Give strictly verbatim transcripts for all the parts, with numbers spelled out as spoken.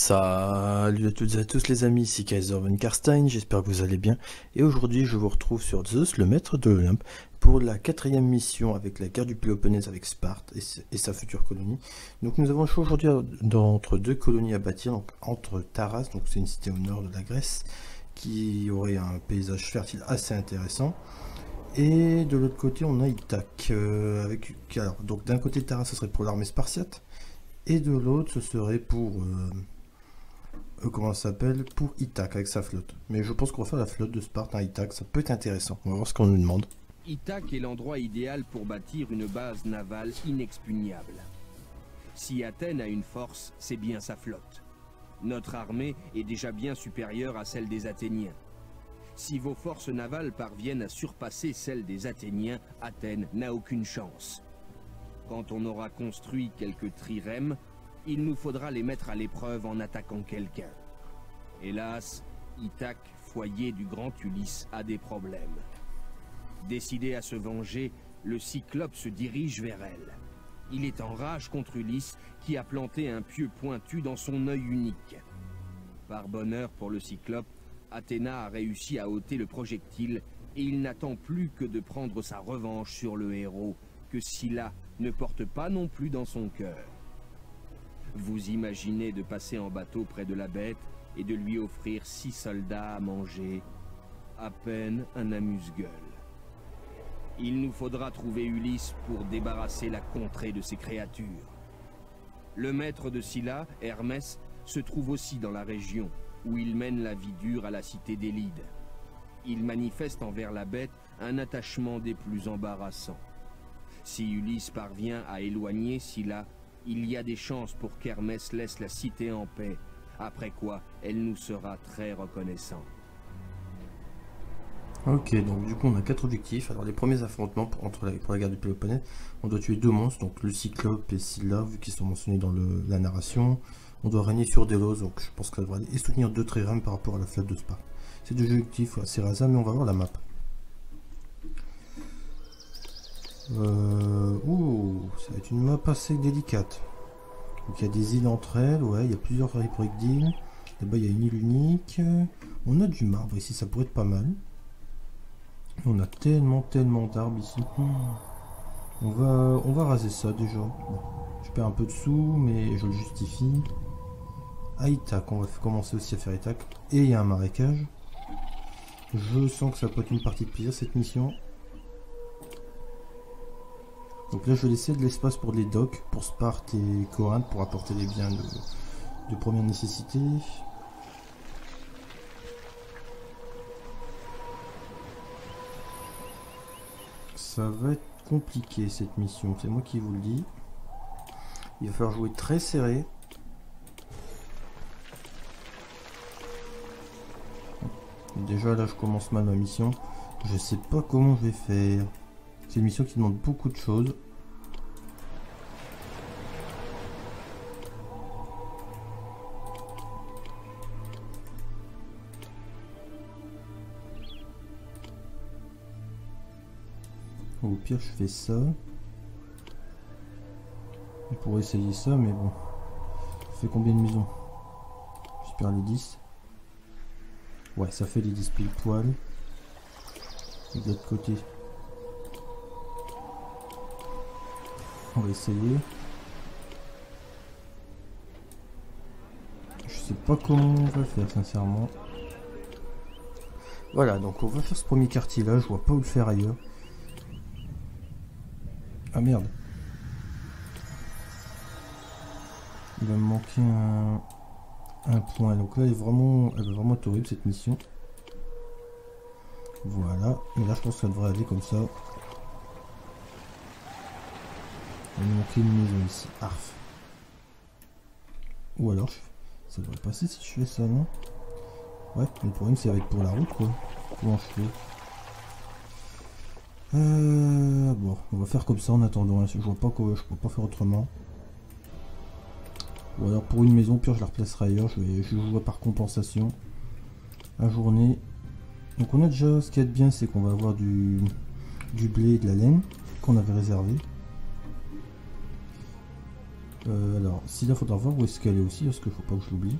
Salut à toutes et à tous les amis, ici Kaiser von Carstein, j'espère que vous allez bien. Et aujourd'hui je vous retrouve sur Zeus, le maître de l'Olympe, pour la quatrième mission avec la guerre du Péloponnèse avec Sparte et sa future colonie. Donc nous avons le choix aujourd'hui entre deux colonies à bâtir, donc entre Taras, donc c'est une cité au nord de la Grèce, qui aurait un paysage fertile assez intéressant. Et de l'autre côté on a Ithaque, euh, avec, alors, donc d'un côté Taras ce serait pour l'armée spartiate, et de l'autre ce serait pour... Euh, comment ça s'appelle, pour Ithaque avec sa flotte. Mais je pense qu'on va faire la flotte de Sparte à Ithaque, ça peut être intéressant. On va voir ce qu'on nous demande. Ithaque est l'endroit idéal pour bâtir une base navale inexpugnable. Si Athènes a une force, c'est bien sa flotte. Notre armée est déjà bien supérieure à celle des Athéniens. Si vos forces navales parviennent à surpasser celles des Athéniens, Athènes n'a aucune chance. Quand on aura construit quelques trirèmes, il nous faudra les mettre à l'épreuve en attaquant quelqu'un. Hélas, Ithaque, foyer du grand Ulysse, a des problèmes. Décidé à se venger, le Cyclope se dirige vers elle. Il est en rage contre Ulysse, qui a planté un pieu pointu dans son œil unique. Par bonheur pour le Cyclope, Athéna a réussi à ôter le projectile, et il n'attend plus que de prendre sa revanche sur le héros, que Scylla ne porte pas non plus dans son cœur. Vous imaginez de passer en bateau près de la bête et de lui offrir six soldats à manger, à peine un amuse-gueule. Il nous faudra trouver Ulysse pour débarrasser la contrée de ces créatures. Le maître de Scylla, Hermès, se trouve aussi dans la région, où il mène la vie dure à la cité d'Élide. Il manifeste envers la bête un attachement des plus embarrassants. Si Ulysse parvient à éloigner Scylla, il y a des chances pour qu'Hermès laisse la cité en paix, après quoi elle nous sera très reconnaissante. Ok, donc du coup on a quatre objectifs. Alors les premiers affrontements pour, entre la, pour la guerre du Péloponnèse, on doit tuer deux monstres, donc le Cyclope et Scylla, vu qu'ils sont mentionnés dans le, la narration. On doit régner sur Delos, donc je pense qu'on devrait aller et soutenir deux trirèmes par rapport à la flotte de Sparte. C'est deux objectifs assez rasants, mais on va voir la map. Euh, ouh, ça va être une map assez délicate. Donc il y a des îles entre elles, ouais, il y a plusieurs briques d'îles. Là-bas il y a une île unique. On a du marbre ici, ça pourrait être pas mal. On a tellement, tellement d'arbres ici. On va, on va raser ça déjà. Bon, je perds un peu de sous, mais je le justifie. À Ithaque, on va commencer aussi à faire Ithaque. Et il y a un marécage. Je sens que ça peut être une partie de plaisir cette mission. Donc là je vais laisser de l'espace pour les docks, pour Sparte et Corinthe, pour apporter les biens de, de première nécessité. Ça va être compliqué cette mission, c'est moi qui vous le dis. Il va falloir jouer très serré. Déjà là je commence mal ma mission, je sais pas comment je vais faire. C'est une mission qui demande beaucoup de choses. Au pire, je fais ça. On pourrait essayer ça, mais bon. Ça fait combien de maisons? J'espère les dix. Ouais, ça fait les dix pile poil. Et de l'autre côté. On va essayer. Je sais pas comment on va faire sincèrement. Voilà, donc on va faire ce premier quartier là, je vois pas où le faire ailleurs. Ah merde. Il va me manquer un, un point. Donc là elle est vraiment, elle est vraiment horrible cette mission. Voilà. Et là je pense qu'elle devrait aller comme ça. Il me manquait une maison ici, arf. Ou alors, ça devrait passer si je fais ça, non? Ouais, mais le problème c'est avec pour la route quoi. Comment je fais? Euh, bon, on va faire comme ça en attendant. Je vois pas quoi, je peux pas faire autrement. Ou alors pour une maison, pire je la replacerai ailleurs. Je vais, je joue par compensation. La journée. Donc on a déjà, ce qu'il y a de bien, c'est qu'on va avoir du, du blé et de la laine qu'on avait réservé. Euh, alors, Scylla, faudra voir où est-ce qu'elle est aussi, parce qu'il ne faut pas que je l'oublie.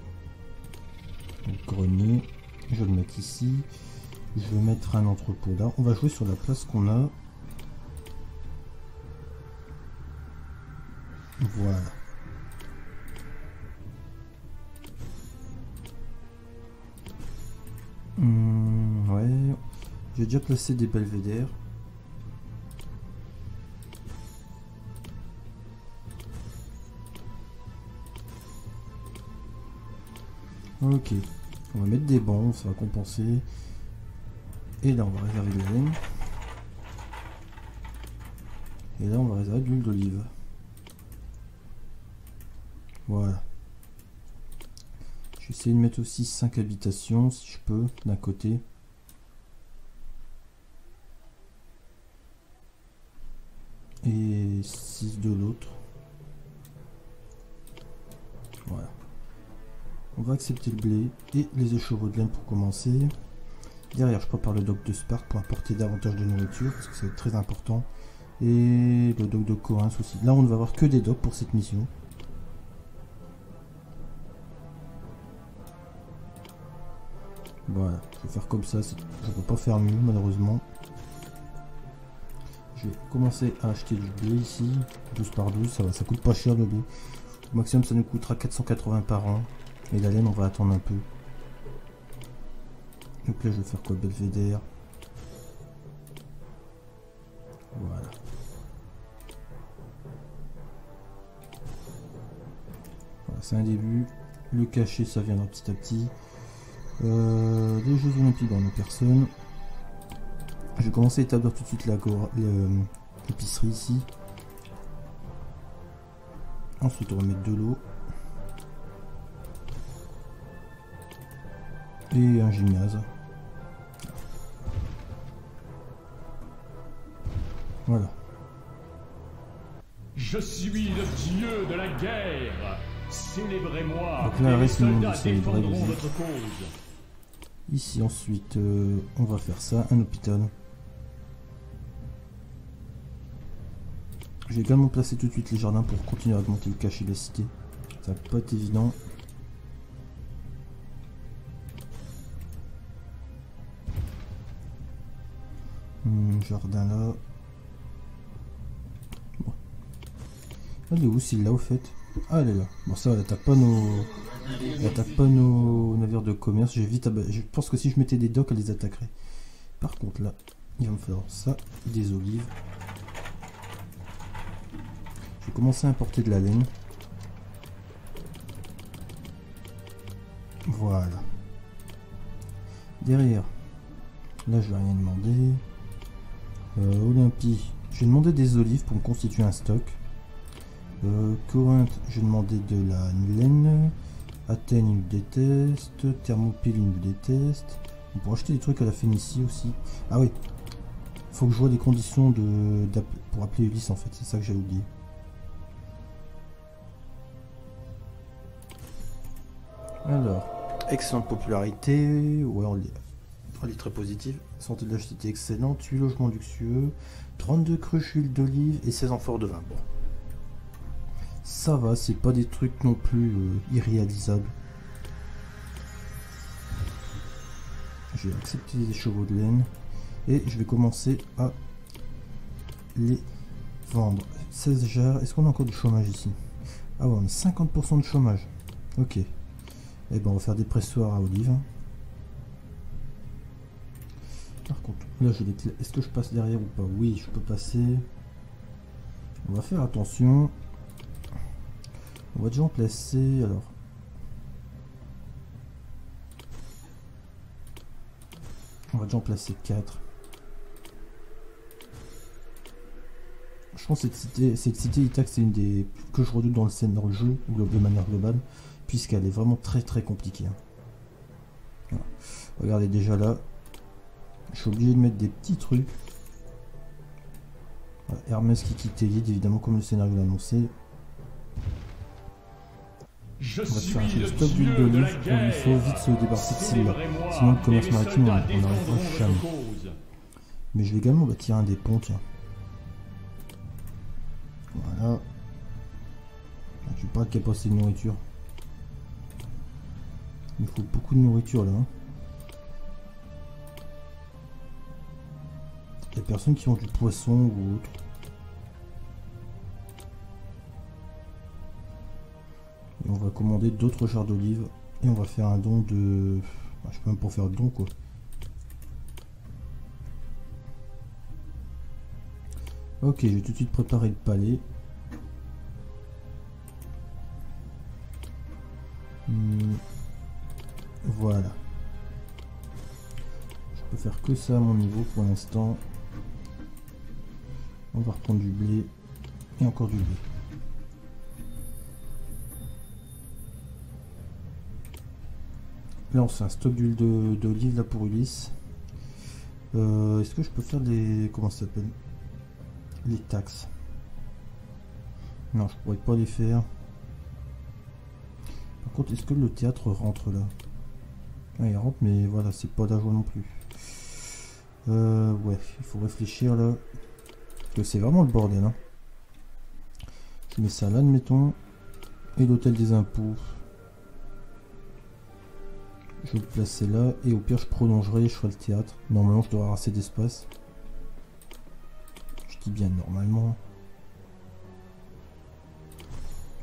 Donc, grenier, je vais le mettre ici. Je vais mettre un entrepôt là. On va jouer sur la place qu'on a. Voilà. Mmh, ouais. J'ai déjà placé des belvédères. Ok, on va mettre des bancs, ça va compenser. Et là on va réserver de la laine. Et là on va réserver de l'huile d'olive. Voilà. Je vais essayer de mettre aussi cinq habitations si je peux, d'un côté. Et six de l'autre. Voilà. On va accepter le blé et les écheveaux de laine pour commencer. Derrière, je prépare le dock de Sparte pour apporter davantage de nourriture, parce que c'est très important. Et le dock de Corinthe aussi. Là, on ne va avoir que des docks pour cette mission. Voilà, je vais faire comme ça, je ne peux pas faire mieux malheureusement. Je vais commencer à acheter du blé ici, douze par douze, ça va, ça coûte pas cher le blé. Au maximum, ça nous coûtera quatre cent quatre-vingts par an. Mais la laine, on va attendre un peu. Donc là, je vais faire quoi, belvédère. Voilà. Voilà, c'est un début. Le cachet, ça viendra petit à petit. Euh, les Jeux Olympiques, on n'a personne. Je vais commencer à établir tout de suite l'épicerie ici. Ensuite, on va mettre de l'eau. Et un gymnase. Voilà. Je suis le dieu de la guerre. Célébrez-moi. Donc là, reste le monde de célébrer les Juifs. Ici, ensuite, euh, on va faire ça, un hôpital. J'ai également placé tout de suite les jardins pour continuer à augmenter le cachet de la cité. Ça va pas être évident. Jardin là. Bon. Elle est où Scylla au fait? Ah elle est là. Bon ça elle attaque pas nos. Elle attaque pas nos navires de commerce. J'ai vite à... Je pense que si je mettais des docks, elle les attaquerait. Par contre là, il va me falloir ça, des olives. Je vais commencer à importer de la laine. Voilà. Derrière. Là je vais rien demander. Euh, Olympie, j'ai demandé des olives pour me constituer un stock. Euh, Corinthe, j'ai demandé de la laine. Athènes, il me déteste. Thermopyle, il me déteste. On pourrait acheter des trucs à la Phénicie aussi. Ah oui, faut que je vois des conditions de, app pour appeler Ulysse en fait, c'est ça que j'ai oublié. Alors, excellente popularité. Ouais, on l'est. Elle est très positive. Santé de la cité excellente, huit logements luxueux, trente-deux cruches huile d'olive et seize amphores de vin. Bon. Ça va, c'est pas des trucs non plus euh, irréalisables. Je vais accepter les chevaux de laine et je vais commencer à les vendre. seize jarres. Est-ce qu'on a encore du chômage ici? Ah ouais, on a cinquante pour cent de chômage. Ok. Et ben on va faire des pressoirs à olive. Par contre, là je déclare, est-ce que je passe derrière ou pas? Oui, je peux passer. On va faire attention. On va déjà en placer. Alors, on va déjà en placer quatre. Je pense que cette cité, cette cité Ithaque, c'est une des que je redoute dans le scène, dans le jeu, de manière globale, puisqu'elle est vraiment très très compliquée. Voilà. Regardez déjà là. Je suis obligé de mettre des petits trucs. Voilà, Hermès qui quitte Élide, évidemment, comme le scénario l'a annoncé. Je on va faire un stock d'huile d'olive. Il faut vite se débarrasser de Scylla. Sinon, le commerce maritime, on n'arrivera jamais. Mais je vais également bâtir un des ponts, tiens. Voilà. Je sais pas qu'il n'y a pas assez de nourriture. Il faut beaucoup de nourriture là. Il y a personne qui mange du poisson ou autre. Et on va commander d'autres chars d'olive. Et on va faire un don de... Je sais même pas faire de don quoi. Ok, je vais tout de suite préparer le palais. Hmm. Voilà. Je peux faire que ça à mon niveau pour l'instant. On va reprendre du blé. Et encore du blé. Là on fait un stock d'huile d'olive là pour Ulysse. Euh, Est-ce que je peux faire des... Comment ça s'appelle ? Les taxes. Non, je pourrais pas les faire. Par contre, est-ce que le théâtre rentre là? Ah, il rentre, mais voilà, c'est pas d'argent non plus. Euh, ouais, il faut réfléchir là. Parce que c'est vraiment le bordel. Hein. Je mets ça là, admettons. Et l'hôtel des impôts. Je vais le placer là. Et au pire, je prolongerai, je ferai le théâtre. Normalement, je dois avoir assez d'espace. Qui bien normalement.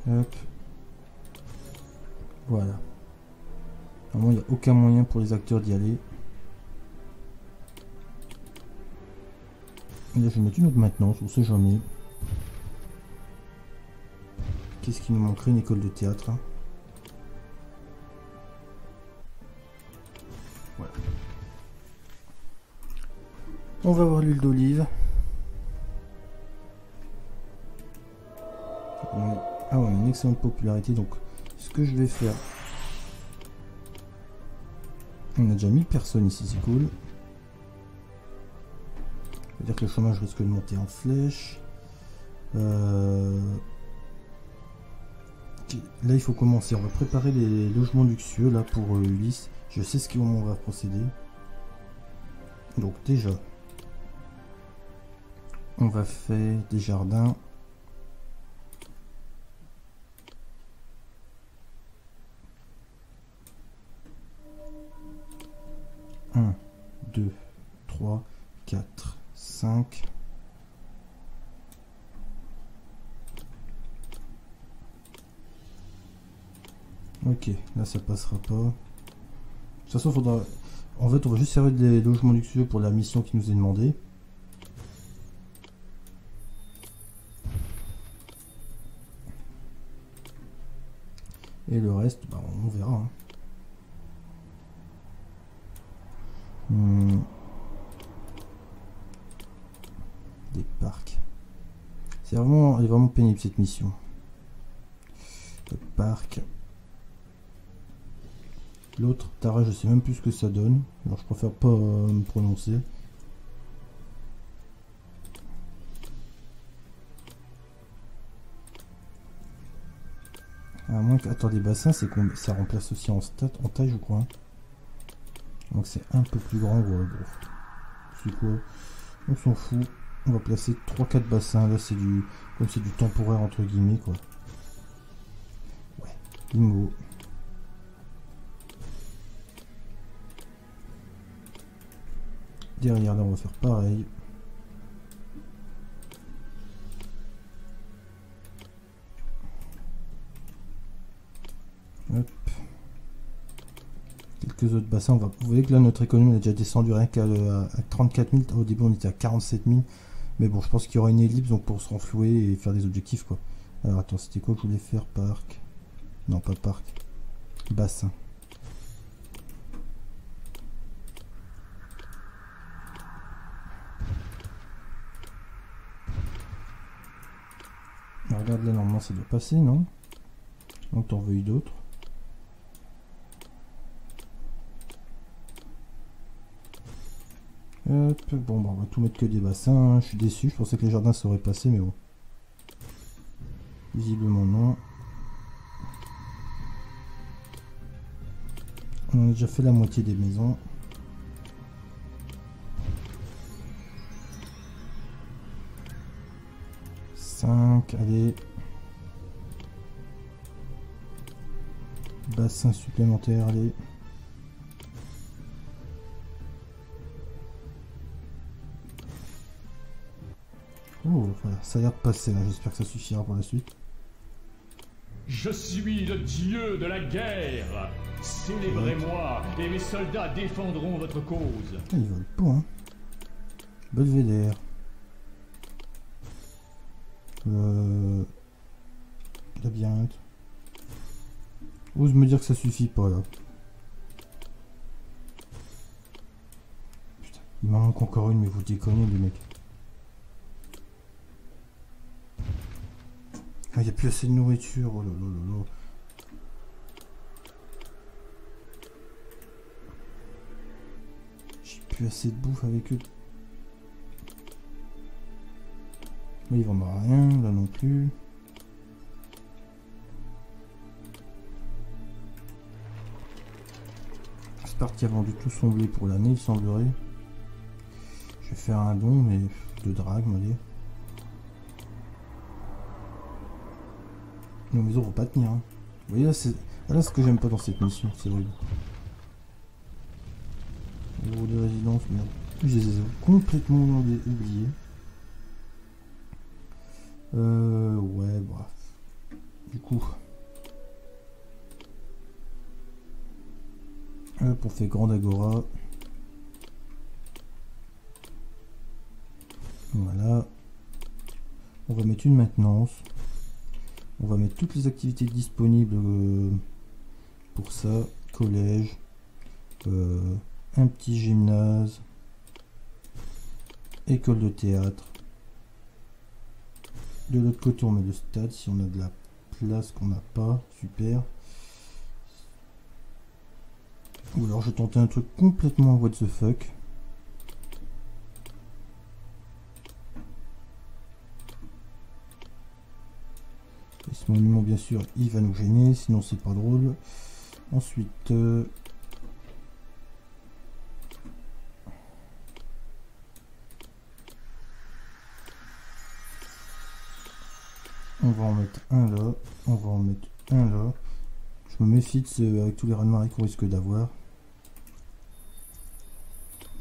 Hop. Voilà. Normalement, il n'y a aucun moyen pour les acteurs d'y aller. Et là, je vais mettre une autre maintenance, on sait jamais. Qu'est-ce qui nous manquerait? Une école de théâtre. Hein. Voilà. On va voir l'huile d'olive. Ah ouais, une excellente popularité, donc ce que je vais faire, on a déjà mille personnes ici, c'est cool. Ça veut dire que le chômage risque de monter en flèche. Euh... Okay. Là il faut commencer, on va préparer les logements luxueux là pour euh, Ulysse. Je sais ce qu'on va procéder. Donc déjà, on va faire des jardins. un, deux, trois, quatre, cinq. Ok, là ça passera pas. De toute façon, faudra... En fait, on va juste servir des logements luxueux pour la mission qui nous est demandée. Et le reste, bah, on verra. Hein. Hmm. Des parcs, c'est vraiment, elle est vraiment pénible cette mission. Le parc, l'autre Taras, je sais même plus ce que ça donne, alors je préfère pas euh, me prononcer. À moins que, attends, des bassins, c'est qu'on, ça remplace aussi en stat, en taille, je crois. Hein. Donc c'est un peu plus grand, gros. C'est quoi? On s'en fout. On va placer trois quatre bassins. Là c'est du. Comme c'est du temporaire entre guillemets quoi. Ouais. Bingo. Derrière là on va faire pareil. Hop. Quelques autres bassins, on va... vous voyez que là notre économie est déjà descendue rien qu'à trente-quatre mille, au début on était à quarante-sept mille, mais bon je pense qu'il y aura une ellipse donc pour se renflouer et faire des objectifs quoi. Alors attends, c'était quoi que je voulais faire? Parc, non pas parc, bassin. Alors, regarde là normalement ça doit passer, non? Donc t'en veux eu d'autres? Hop, bon bah on va tout mettre que des bassins, hein. Je suis déçu, je pensais que les jardins seraient passés mais bon. Visiblement non. On a déjà fait la moitié des maisons. cinq, allez. bassins supplémentaires, allez. Oh, ça a l'air de passer là, j'espère que ça suffira pour la suite. Je suis le dieu de la guerre. Célébrez-moi et mes soldats défendront votre cause. Ils veulent pas, hein. Belvédère. Euh... Labyrinthe. Ose me dire que ça suffit pas là. Putain, il m'en manque encore une, mais vous déconnez les mecs. Il n'y a plus assez de nourriture, oh là là là là. J'ai plus assez de bouffe avec eux. Mais ils vendent rien, là non plus. Sparte a vendu tout son blé pour l'année, il semblerait. Je vais faire un don, mais de drachme, allez. Nos maisons vont pas tenir. Hein. Vous voyez là, c'est là ce que j'aime pas dans cette mission, c'est vrai. Bureau de résidence, merde. Je les ai complètement oubliés. Euh, ouais, bref. Du coup, hop, on fait grande agora. Voilà. On va mettre une maintenance. On va mettre toutes les activités disponibles pour ça. Collège, euh, un petit gymnase, école de théâtre. De l'autre côté, on met le stade si on a de la place qu'on n'a pas. Super. Ou alors je tentais un truc complètement what the fuck. Et ce monument, bien sûr, il va nous gêner, sinon c'est pas drôle. Ensuite, euh... on va en mettre un là, on va en mettre un là. Je me méfie de ce, avec tous les raz-de-marée qu'on risque d'avoir.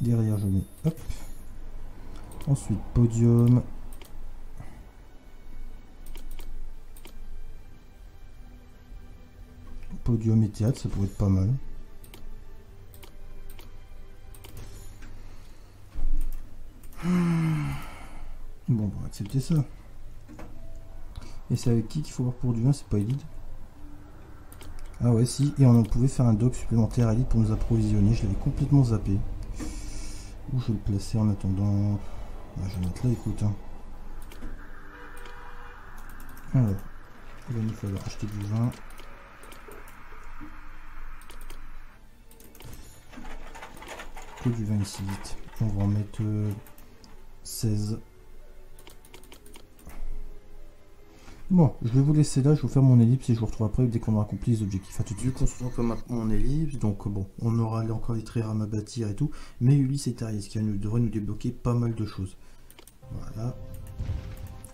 Derrière, je mets hop. Ensuite, podium. Podium et théâtre, ça pourrait être pas mal. Bon, on va accepter ça. Et c'est avec qui qu'il faut voir pour du vin, c'est pas Élide. Ah ouais, si, et on pouvait faire un doc supplémentaire à Élide pour nous approvisionner, je l'avais complètement zappé. Où je vais le placer en attendant? Ah, je vais mettre là, écoute. Hein. Alors, il va nous falloir acheter du vin. Du vingt-six litres, on va en mettre euh, seize. Bon, je vais vous laisser là, je vais vous faire mon ellipse et je vous retrouve après dès qu'on aura accompli les objectifs. À tout de suite, on se retrouve comme mon ellipse, donc bon, on aura encore des trirèmes à bâtir et tout, mais Ulysse et Taras qui devrait nous débloquer pas mal de choses. Voilà,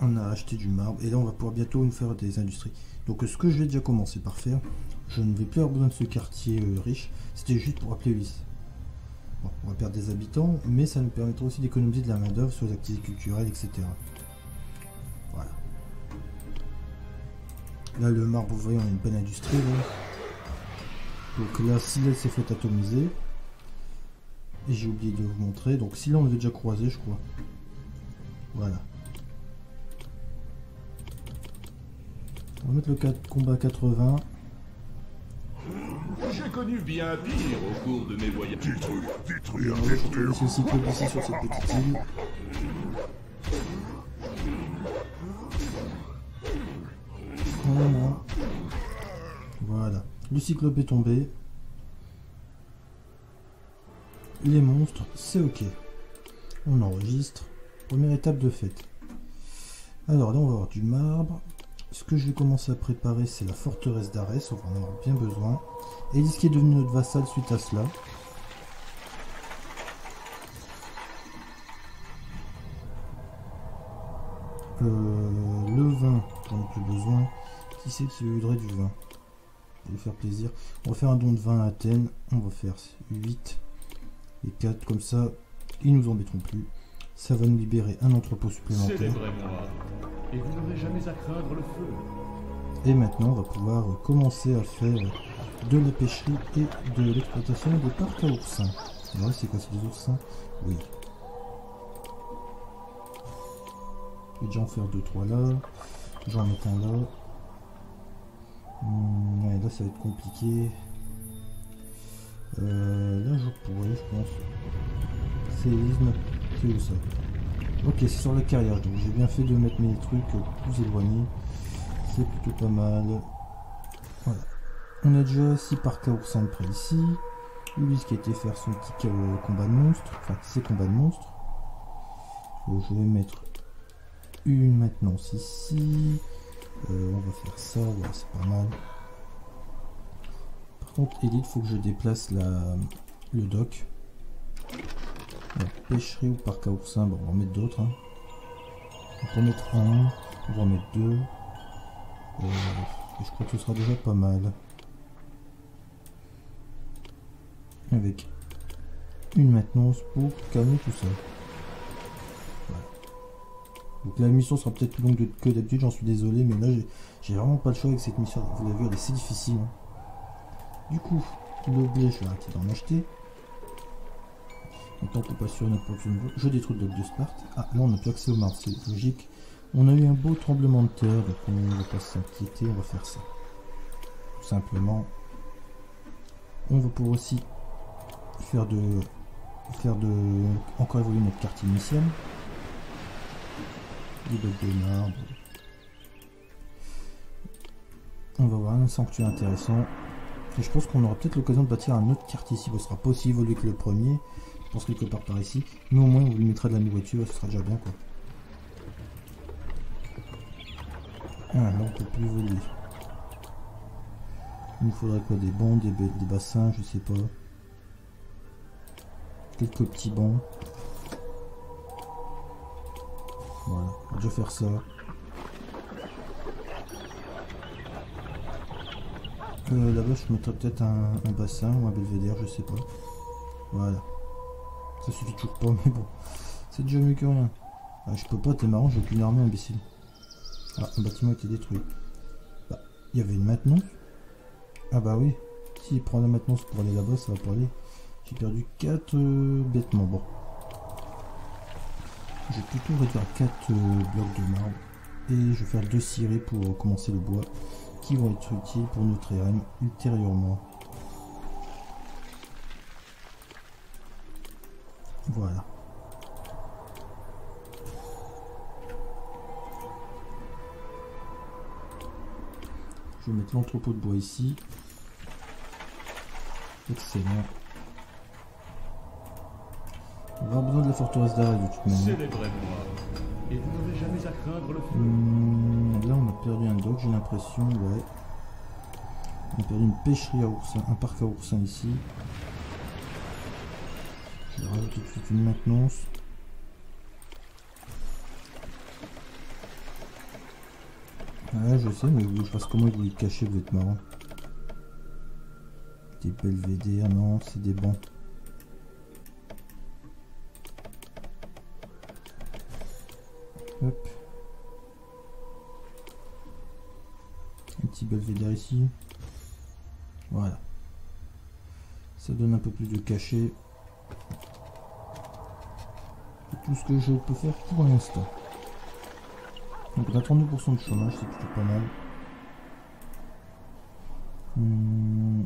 on a acheté du marbre et là on va pouvoir bientôt nous faire des industries. Donc ce que je vais déjà commencer par faire, je ne vais plus avoir besoin de ce quartier euh, riche, c'était juste pour appeler Ulysse. Bon, on va perdre des habitants, mais ça nous permettra aussi d'économiser de la main-d'œuvre sur les activités culturelles, et cetera. Voilà. Là, le marbre, vous voyez, on a une bonne industrie. Là. Donc là, Scylla s'est fait atomiser. Et j'ai oublié de vous montrer. Donc Scylla, on l'a déjà croisé, je crois. Voilà. On va mettre le combat quatre-vingts. J'ai connu bien pire au cours de mes voyages. Détruire, détruire, détruire. C'est aussi ici sur cette petite île. Voilà. Voilà. Le cyclope est tombé. Les monstres, c'est ok. On enregistre. Première étape de fête. Alors là, on va avoir du marbre. Ce que je vais commencer à préparer, c'est la forteresse d'Arès, on va en avoir bien besoin. Élise qui est devenue notre vassal suite à cela. Euh, le vin, j'en ai plus besoin. Qui c'est qui voudrait du vin? Je vais faire plaisir. On va faire un don de vingt à Athènes. On va faire huit et quatre. Comme ça, ils nous embêteront plus. Ça va nous libérer un entrepôt supplémentaire. Et vous n'aurez jamais à craindre le feu. Et maintenant, on va pouvoir commencer à faire de la pêcherie et de l'exploitation de parcs à oursins. Alors, c'est quoi, c'est des oursins? Oui. Je vais déjà en faire deux trois là. Je vais en mettre un là. Hum, ouais, là, ça va être compliqué. Euh, là, je pourrais, je pense. Séisme, c'est où ça? Ok, c'est sur le carrière, donc j'ai bien fait de mettre mes trucs plus éloignés. C'est plutôt pas mal. Voilà. On a déjà six parcs à oursins de près ici. Ulysse qui a été faire son petit combat de monstres. Enfin, ses combats de monstres. Donc, je vais mettre une maintenance ici. Euh, on va faire ça. Voilà, c'est pas mal. Par contre, Élide, faut que je déplace la, le dock. La pêcherie ou parc à oursins. Bon, on va en mettre d'autres. Hein. On va en mettre un. On va en mettre deux. Euh, je crois que ce sera déjà pas mal. Avec une maintenance pour calmer tout ça. Voilà. Donc la mission sera peut-être plus longue que d'habitude, j'en suis désolé, mais là j'ai vraiment pas le choix avec cette mission. Vous l'avez vu, elle est si difficile. Hein. Du coup, le blé, je vais arrêter d'en acheter. En tant qu'on passe sur notre production, je détruis le bloc de Sparte. Ah, là on a plus accès au marbre, c'est logique. On a eu un beau tremblement de terre, donc on va pas s'inquiéter, on va faire ça. Tout simplement, on va pouvoir aussi faire de, faire de, encore évoluer notre carte initiale. Des blocs de marbre. On va avoir un sanctuaire intéressant. Et je pense qu'on aura peut-être l'occasion de bâtir un autre carte ici. Ce sera pas aussi évolué que le premier. Je pense quelque part par ici. Mais au moins on vous lui mettra de la nourriture, ce sera déjà bien quoi. Ah, là on peut plus voler. Il nous faudrait quoi? Des bancs, des, des bassins, je sais pas. Quelques petits bancs. Voilà, on va déjà faire ça. Euh, là-bas je mettrais peut-être un, un bassin ou un belvédère, je sais pas. Voilà. Ça suffit toujours pas, mais bon. C'est déjà mieux que rien. Ah, je peux pas, t'es marrant, j'ai aucune armée, imbécile. Ah, le bâtiment a été détruit. Bah, il y avait une maintenance. Ah bah oui. S'il prend la maintenance pour aller là-bas, ça va pas aller. J'ai perdu quatre euh, bêtement. Bon. Je vais plutôt réduire quatre euh, blocs de marbre. Et je vais faire deux cirés pour euh, commencer le bois. Qui vont être utiles pour notre R M ultérieurement. Voilà. Je vais mettre l'entrepôt de bois ici. Excellent. On va avoir besoin de la forteresse d'arrêt de toute manière. Et vous n'aurez jamais à craindre le feu. Hum, là on a perdu un dock, j'ai l'impression, ouais. On a perdu une pêcherie à oursins, un parc à oursins ici. Je vais rajouter tout de suite une maintenance. Ouais, je sais, mais je pense comment ils vont le cacher, vous êtes marrant. Des belvédères, non, c'est des bancs. Hop. Un petit belvédère ici. Voilà. Ça donne un peu plus de cachet. C'est tout ce que je peux faire pour l'instant. Donc on a trente-deux pour cent de chômage, c'est plutôt pas mal. Hum,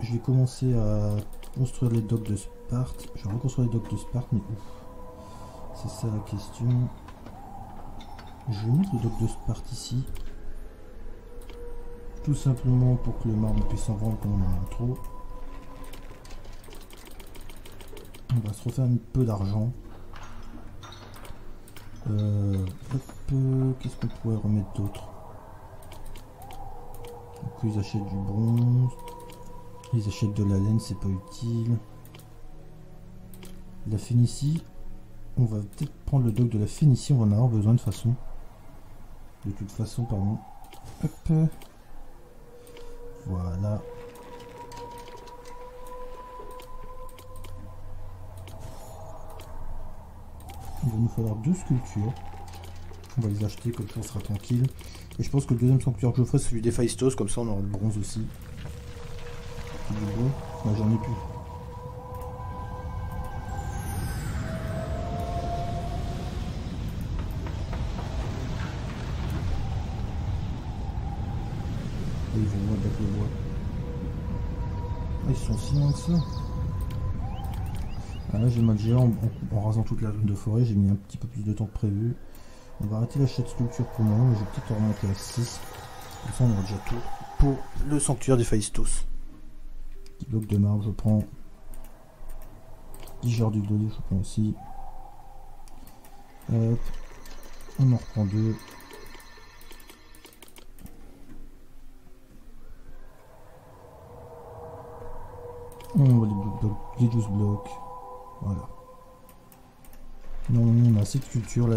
je vais commencer à construire les docks de Sparte. Je vais reconstruire les docks de Sparte, mais ouf. C'est ça la question. Je vais mettre le dock de Sparte ici. Tout simplement pour que le marbre puisse s'en vendre quand on en a trop. On va se refaire un peu d'argent. Euh, Qu'est-ce qu'on pourrait remettre d'autre? Ils achètent du bronze. Ils achètent de la laine, c'est pas utile. La Phénicie. On va peut-être prendre le dock de la Phénicie, on va en avoir besoin de façon. De toute façon, pardon. Hop. Voilà. Il va nous falloir deux sculptures. On va les acheter, comme ça on sera tranquille. Et je pense que le deuxième sculpture que je ferai, c'est celui des Faistos, comme ça on aura le bronze aussi. Du bon, bah j'en ai plus. Et ils vont mettre le bois. Ah, ils sont si loin que ça. Ah, là j'ai mal géré en, en, en rasant toute la zone de forêt, j'ai mis un petit peu plus de temps que prévu. On va arrêter l'achat de sculpture pour le moment, mais je vais peut-être en remonter à six. Comme ça on aura déjà tout pour le sanctuaire des Phaistos. Petit bloc de marbre, je prends. dix jarres d'huile d'olive, je prends aussi. Hop. On en reprend deux. On va les douze blocs. Voilà. Non, on a assez de culture là.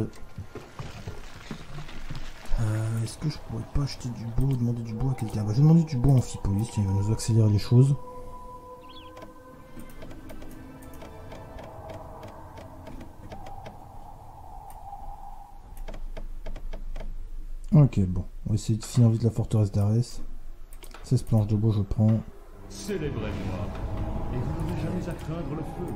Euh, Est-ce que je pourrais pas acheter du bois ou demander du bois à quelqu'un? Bah, j'ai demandé du bois en Phipolis, il va nous accélérer les choses. Ok, bon, on va essayer de finir vite la forteresse d'Arès. seize planches de bois, je prends. Célébrez-moi, et vous n'avez jamais à craindre le feu.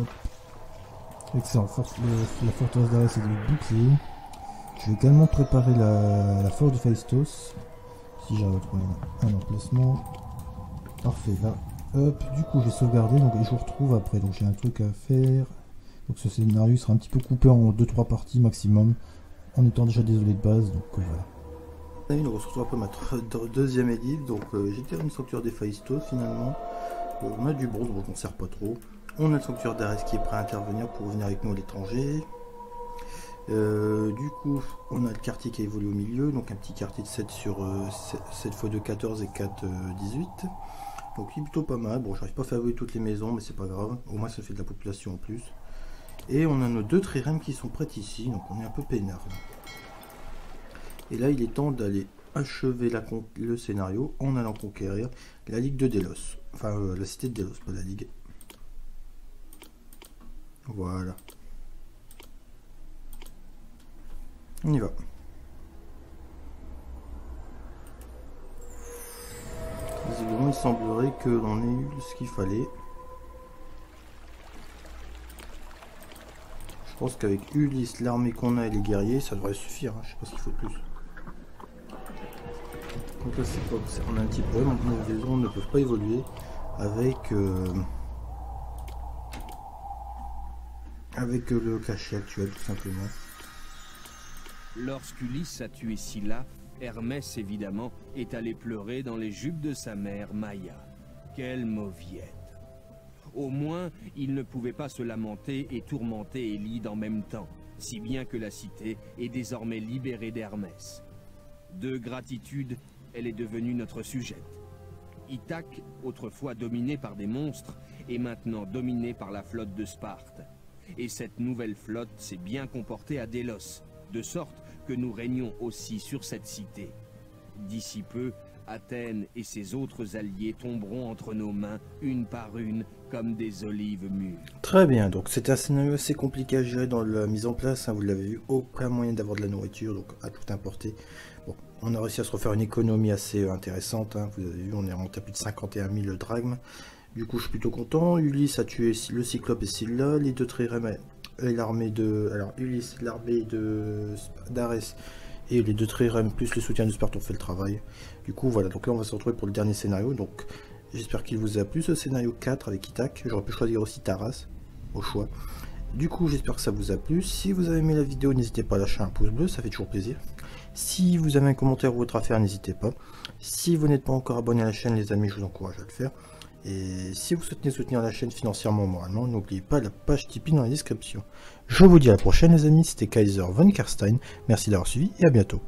Hop. Excellent, force, le, la forteresse d'Arès est de bouclier. Je vais également préparer la, la forge de Faistos. Si j'arrive à trouver un emplacement. Parfait, là. Hop, du coup j'ai sauvegardé, donc et je vous retrouve après. Donc j'ai un truc à faire. Donc ce scénario sera un petit peu coupé en deux trois parties maximum. En étant déjà désolé de base, donc voilà. Allez, on se retrouve après notre deuxième élite. Donc euh, j'ai terminé le sanctuaire des Phaistos finalement. Bon, on a du bronze, donc on ne sert pas trop. On a le sanctuaire d'Arès qui est prêt à intervenir pour revenir avec nous à l'étranger. Euh, du coup, on a le quartier qui a évolué au milieu, donc un petit quartier de sept sur euh, sept fois deux, quatorze et quatre, euh, dix-huit. Donc il est plutôt pas mal. Bon, je n'arrive pas à faire évoluer toutes les maisons, mais c'est pas grave. Au moins, ça fait de la population en plus. Et on a nos deux trirèmes qui sont prêtes ici, donc on est un peu peinard. Et là, il est temps d'aller achever la le scénario en allant conquérir la ligue de Delos. Enfin, euh, la cité de Delos, pas la ligue. Voilà. On y va. Visiblement, il semblerait que l'on ait eu ce qu'il fallait. Je pense qu'avec Ulysse, l'armée qu'on a et les guerriers, ça devrait suffire. Hein. Je sais pas ce qu'il faut de plus. Donc là, c'est quoi? On a un petit problème. Les maisons ne peuvent pas évoluer avec euh, avec euh, le cachet actuel, tout simplement. Lorsqu'Ulysse a tué Scylla, Hermès, évidemment, est allé pleurer dans les jupes de sa mère, Maya. Quelle mauviette! Au moins, il ne pouvait pas se lamenter et tourmenter Élide en même temps, si bien que la cité est désormais libérée d'Hermès. De gratitude, elle est devenue notre sujette. Ithaque, autrefois dominée par des monstres, est maintenant dominée par la flotte de Sparte. Et cette nouvelle flotte s'est bien comportée à Délos, de sorte que nous régnons aussi sur cette cité. D'ici peu, Athènes et ses autres alliés tomberont entre nos mains, une par une, comme des olives mûres. Très bien, donc c'était un scénario assez compliqué à gérer dans la mise en place, hein, vous l'avez vu, aucun moyen d'avoir de la nourriture, donc à tout importer. Bon, on a réussi à se refaire une économie assez intéressante, hein, vous avez vu, on est rentré à plus de cinquante et un mille drachmes. Du coup, je suis plutôt content. Ulysse a tué le Cyclope et Scylla, les deux trirèmes et l'armée de... Alors, Ulysse, l'armée de d'Arès... Et les deux trirèmes plus le soutien de Sparte ont fait le travail. Du coup voilà, donc là on va se retrouver pour le dernier scénario. Donc j'espère qu'il vous a plu ce scénario quatre avec Ithaque. J'aurais pu choisir aussi Taras au choix. Du coup j'espère que ça vous a plu. Si vous avez aimé la vidéo, n'hésitez pas à lâcher un pouce bleu, ça fait toujours plaisir. Si vous avez un commentaire ou autre à faire, n'hésitez pas. Si vous n'êtes pas encore abonné à la chaîne les amis, je vous encourage à le faire. Et si vous souhaitez soutenir la chaîne financièrement ou moralement, n'oubliez pas la page Tipeee dans la description. Je vous dis à la prochaine les amis, c'était Kaiser von Carstein, merci d'avoir suivi et à bientôt.